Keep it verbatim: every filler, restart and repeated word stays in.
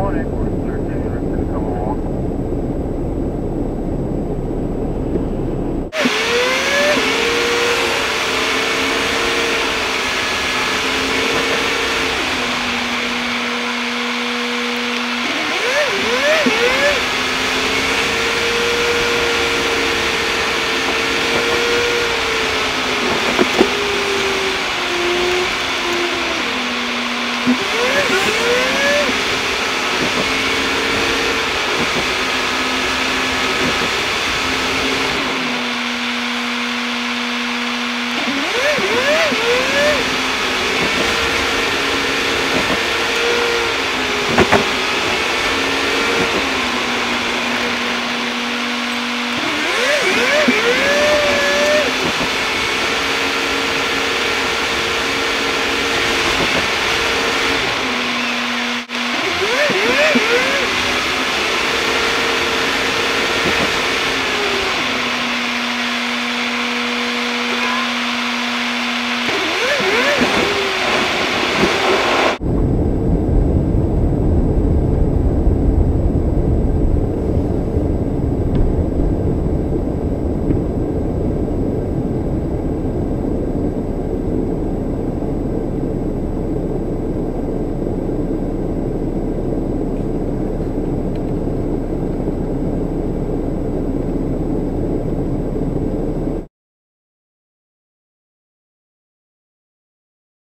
on it.